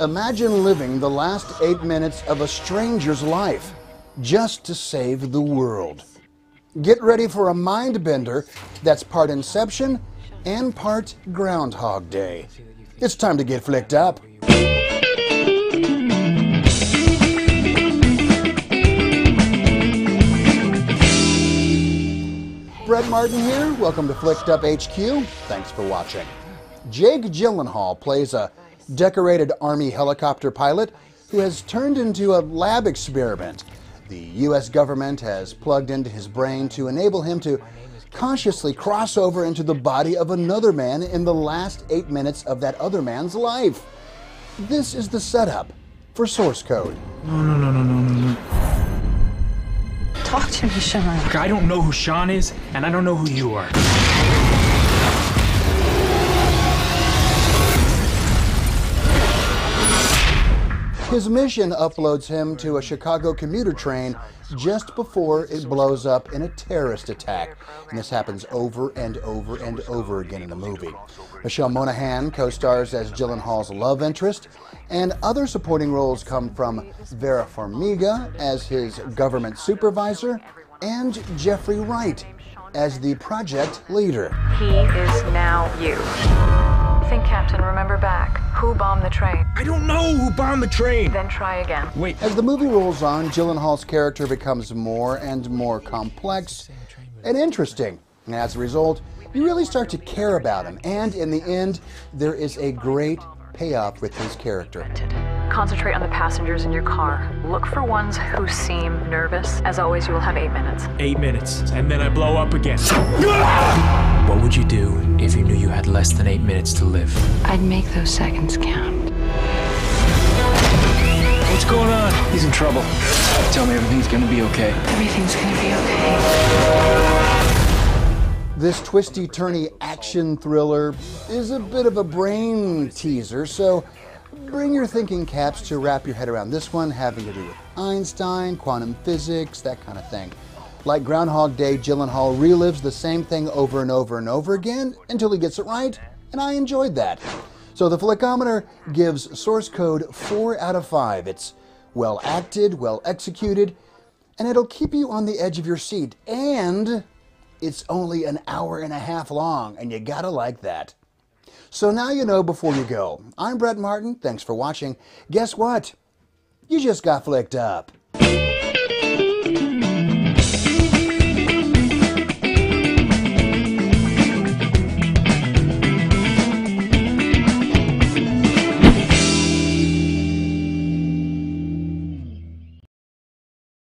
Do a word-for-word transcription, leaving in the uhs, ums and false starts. Imagine living the last eight minutes of a stranger's life just to save the world. Get ready for a mind bender that's part Inception and part Groundhog Day. It's time to get flicked up. Brett Martin here. Welcome to Flicked Up H Q. Thanks for watching. Jake Gyllenhaal plays a decorated Army helicopter pilot who has turned into a lab experiment. The U S government has plugged into his brain to enable him to consciously cross over into the body of another man in the last eight minutes of that other man's life. This is the setup for Source Code. No, no, no, no, no, no, no. Talk to me, Sean. Look, I don't know who Sean is, and I don't know who you are. His mission uploads him to a Chicago commuter train just before it blows up in a terrorist attack. And this happens over and over and over again in the movie. Michelle Monaghan co-stars as Gyllenhaal's love interest, and other supporting roles come from Vera Farmiga as his government supervisor and Jeffrey Wright as the project leader. He is now you. Think, Captain, remember back. Who bombed the train? I don't know who bombed the train! Then try again. Wait. As the movie rolls on, Gyllenhaal's character becomes more and more complex and interesting. And as a result, you really start to care about him. And in the end, there is a great payoff with his character. Concentrate on the passengers in your car. Look for ones who seem nervous. As always, you will have eight minutes. Eight minutes. And then I blow up again. What would you do if you knew you had less than eight minutes to live? I'd make those seconds count. What's going on? He's in trouble. Tell me everything's gonna be okay. Everything's gonna be okay. This twisty, turny action thriller is a bit of a brain teaser, so bring your thinking caps to wrap your head around this one, having to do with Einstein, quantum physics, that kind of thing. Like Groundhog Day, Gyllenhaal relives the same thing over and over and over again until he gets it right, and I enjoyed that. So the Flickometer gives Source Code four out of five. It's well acted, well executed, and it'll keep you on the edge of your seat. And it's only an hour and a half long, and you gotta like that. So now you know before you go. I'm Brett Martin. Thanks for watching. Guess what? You just got flicked up.